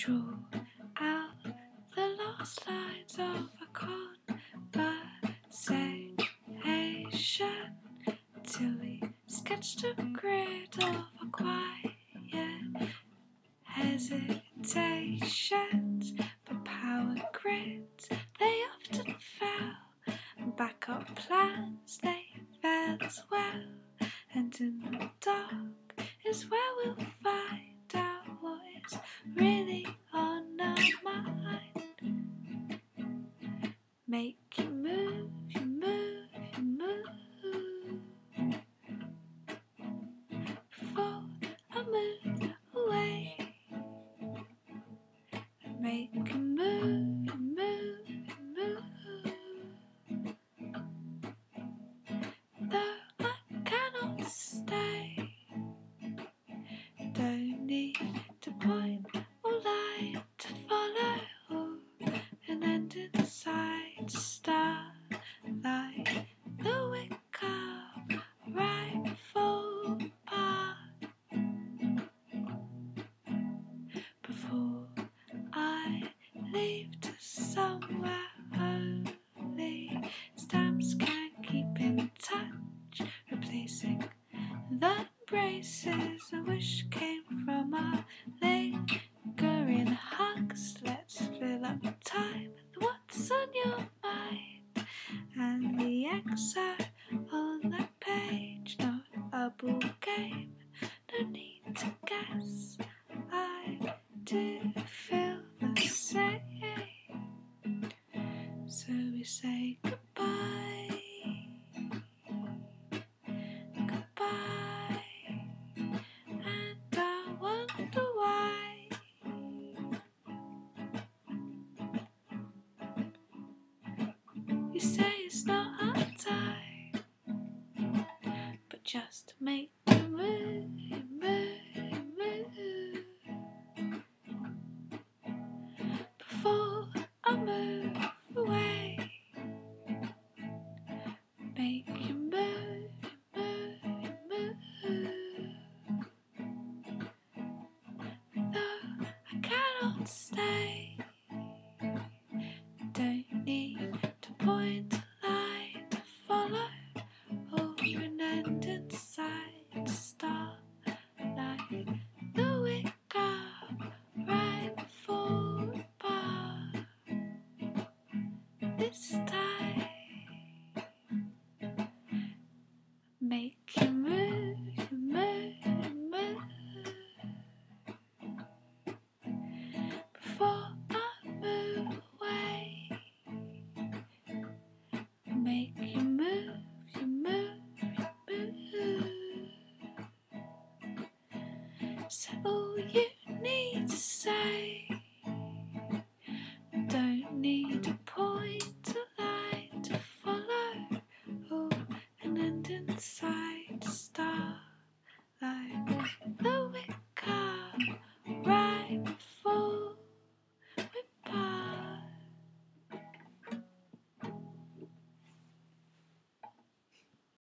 drooled out the last lines of a conversation till we sketched a grid of a quiet hesitations, but power grids they often fail, and backup plans they fail as well, and in the dark is where we'll find really on our mind. Make you move, you move, you move, before I move away. Make you move, you move, you move, though I cannot stay. Don't need to point or light to follow, and end inside to start like the wick up rightful path. Before I leave to somewhere holy, stamps can keep in touch, replacing the braces I wish came from our lingering hugs. Let's fill up time with what's on your mind, and the excerpt on that page, not a ball game, no need to guess. I do feel the same, so we say goodbye. You say it's not our time, but just make you move, you move, you move, before I move away. Make you move, you move, you move, though I cannot stay. Don't need point to lie to follow, over and end inside to start like the wake up right before the bar. This time make you move, you move, you move, before I move away. Make you move, you move, you move, say all you need to say.